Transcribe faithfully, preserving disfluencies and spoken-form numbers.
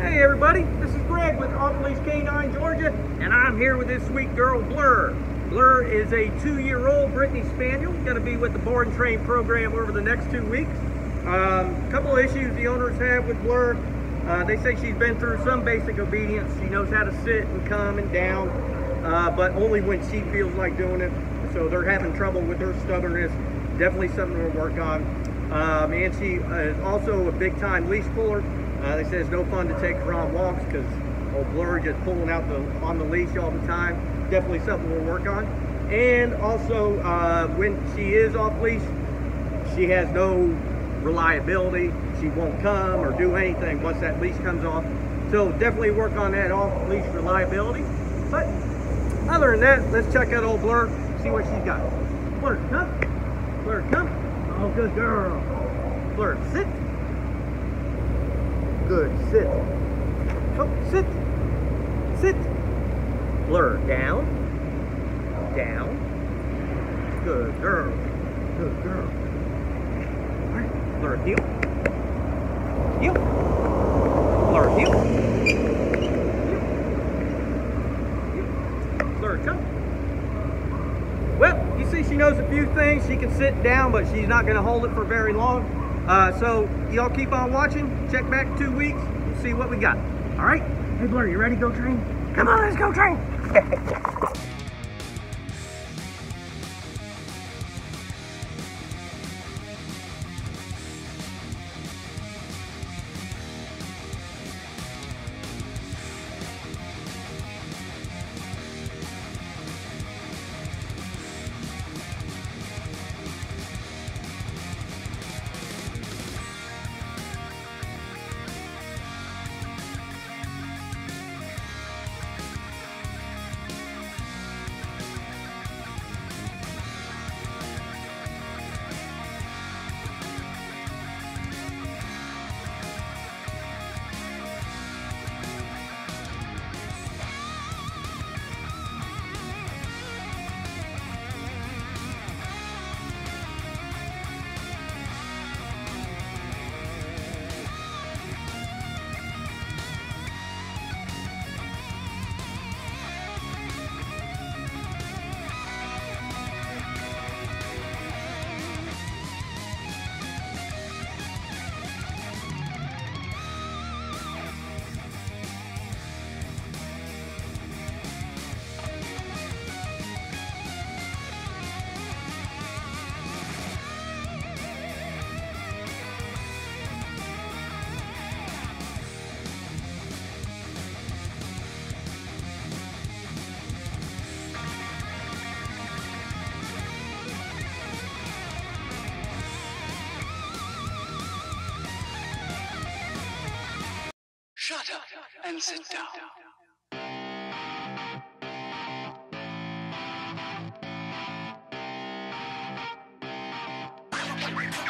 Hey everybody, this is Greg with Off Leash K nine Georgia, and I'm here with this sweet girl Blur. Blur is a two-year-old Brittany Spaniel, going to be with the board and train program over the next two weeks. A um, couple of issues the owners have with Blur. Uh, they say she's been through some basic obedience. She knows how to sit and come and down, uh, but only when she feels like doing it. So they're having trouble with her stubbornness. Definitely something to work on. Um, and she is also a big-time leash puller. Uh, they say it's no fun to take her on walks because old Blur just pulling out the on the leash all the time. Definitely something we'll work on. And also, uh, when she is off leash, she has no reliability. She won't come or do anything once that leash comes off. So definitely work on that off leash reliability. But other than that, let's check out old Blur, see what she's got. Blur, come. Blur, come. Oh, good girl. Blur, sit. Good, sit. Oh, sit. Sit. Blur, down. Down. Good girl. Good girl. Alright, Blur, heel. Heel. Blur, heel. Heel. Blur, come. Well, you see she knows a few things. She can sit down, but she's not going to hold it for very long. Uh, so y'all keep on watching. Check back two weeks and see what we got. All right? Hey Blur, you ready to go train? Come on, let's go train. Shut up and sit down.